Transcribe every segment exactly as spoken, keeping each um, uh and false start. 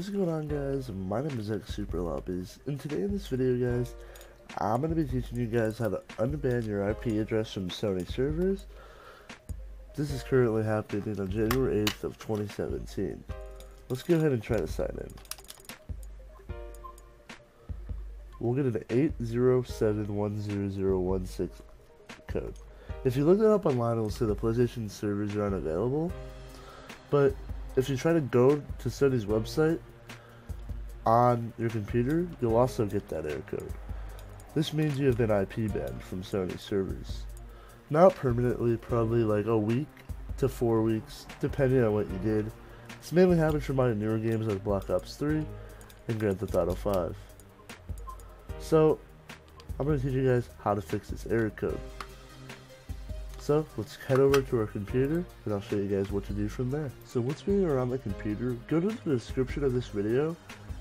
what is going on, guys? My name is XSuperLobbies, and today in this video, guys, I'm going to be teaching you guys how to unban your I P address from Sony servers. This is currently happening on January eighth of twenty seventeen. Let's go ahead and try to sign in. We'll get an eight zero seven one zero zero one six code. If you look it up online, it will say the PlayStation servers are unavailable, but if you try to go to Sony's website on your computer, you'll also get that error code. This means you have been I P banned from Sony servers. Not permanently, probably like a week to four weeks, depending on what you did. This mainly happens for my newer games like Black Ops three and Grand Theft Auto five. So, I'm going to teach you guys how to fix this error code. So let's head over to our computer and I'll show you guys what to do from there. So once we are on the computer, go to the description of this video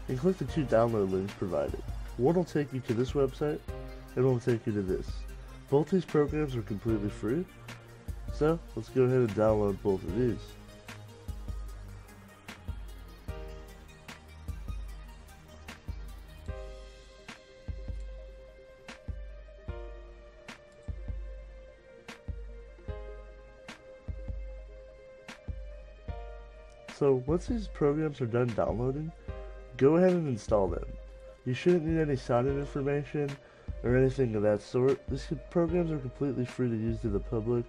and click the two download links provided. One will take you to this website and one will take you to this. Both these programs are completely free, so let's go ahead and download both of these. So once these programs are done downloading, go ahead and install them. You shouldn't need any sign-in information or anything of that sort. These programs are completely free to use to the public,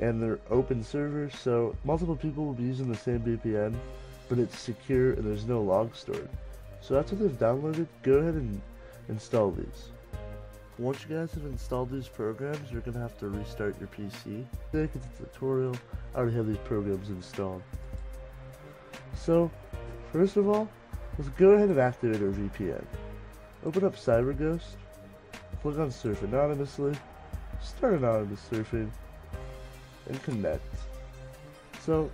and they're open servers, so multiple people will be using the same V P N, but it's secure and there's no log stored. So after they've downloaded, go ahead and install these. Once you guys have installed these programs, you're going to have to restart your P C. Look at the tutorial, I already have these programs installed. So, first of all, let's go ahead and activate our V P N. Open up CyberGhost, click on Surf Anonymously, start anonymous surfing, and connect. So,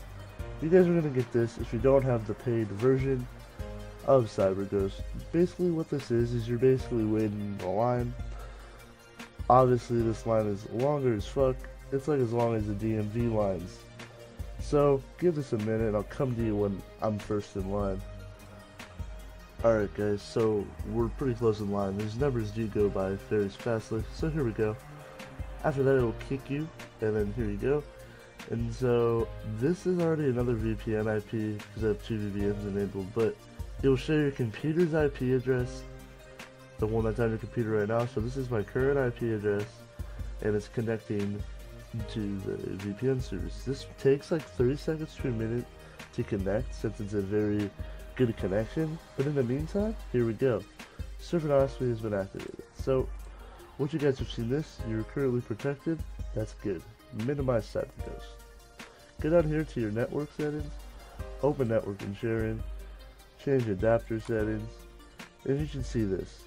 you guys are going to get this if you don't have the paid version of CyberGhost. Basically what this is, is you're basically waiting in a line. Obviously this line is longer as fuck, it's like as long as the D M V lines. So, give this a minute and I'll come to you when I'm first in line. Alright guys, so we're pretty close in line. These numbers do go by very fastly, so here we go. After that it will kick you, and then here you go. And so, this is already another V P N I P, because I have two V P Ns enabled, but it will show your computer's I P address, the one that's on your computer right now. So this is my current I P address, and it's connecting to the V P N service. This takes like thirty seconds to a minute to connect, since it's a very good connection, but in the meantime, here we go. Surf Anonymously has been activated. So once you guys have seen this, you're currently protected. That's good. Minimize CyberGhost. Go down here to your network settings, open network and sharing, change adapter settings, and you should see this.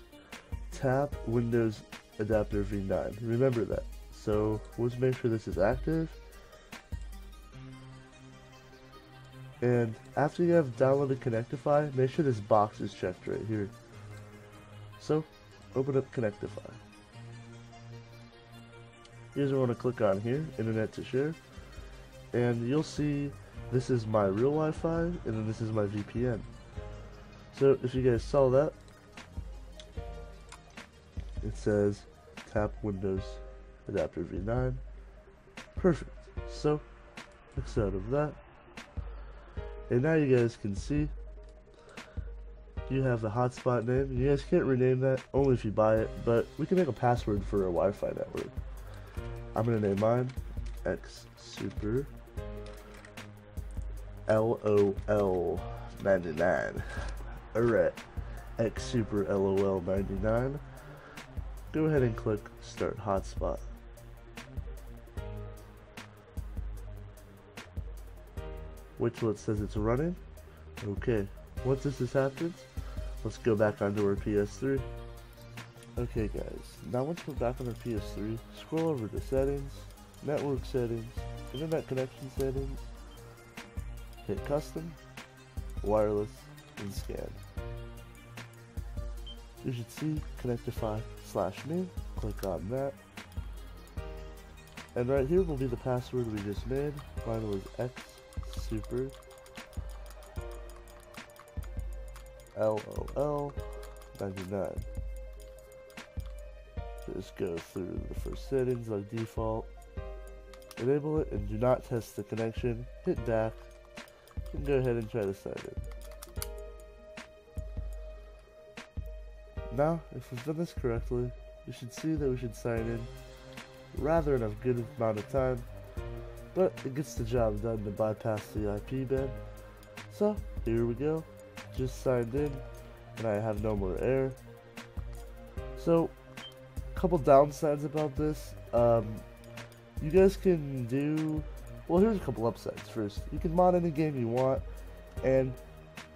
Tap Windows Adapter V nine. Remember that. So let's make sure this is active, and after you have downloaded Connectify, make sure this box is checked right here. So open up Connectify. Here's what I want to click on here, internet to share, and you'll see this is my real Wi-Fi and then this is my V P N. So if you guys saw that, it says tap Windows Adapter V nine. Perfect. So, X out of that. And now you guys can see you have the hotspot name. You guys can't rename that, only if you buy it, but we can make a password for a Wi-Fi network. I'm going to name mine X Super L O L ninety-nine. Alright, X Super L O L ninety-nine. Go ahead and click Start Hotspot. Wait till it says it's running. Okay, once this has happened, let's go back onto our P S three. Okay guys, now once we're back on our P S three, scroll over to settings, network settings, internet connection settings, hit custom, wireless, and scan. You should see Connectify slash me, click on that. And right here will be the password we just made. Mine was X Super L O L. I do not. Just go through the first settings like default. Enable it and do not test the connection. Hit back. And go ahead and try to sign in. Now, if we've done this correctly, you should see that we should sign in rather in a good amount of time, but it gets the job done to bypass the I P ban. So, here we go, just signed in, and I have no more error. So, a couple downsides about this, um, you guys can do, well here's a couple upsides first. You can mod any game you want, and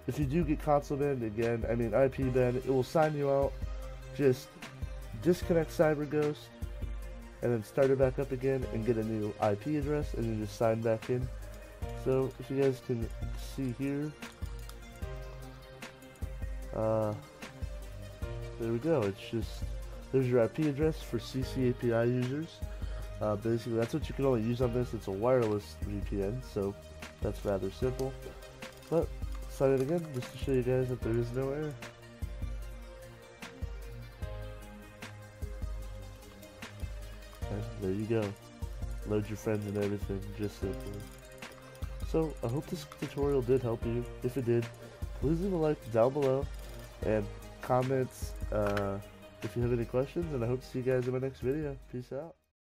if you do get console banned again, I mean I P banned, it will sign you out. Just disconnect CyberGhost and then start it back up again and get a new I P address and then just sign back in. So if you guys can see here, uh, there we go. It's just, there's your I P address for C C A P I users. Uh, basically that's what you can only use on this. It's a wireless V P N, so that's rather simple. But sign it again just to show you guys that there is no error. And there you go. Load your friends and everything, just simply. So I hope this tutorial did help you. If it did, please leave a like down below and comments uh, if you have any questions, and I hope to see you guys in my next video. Peace out.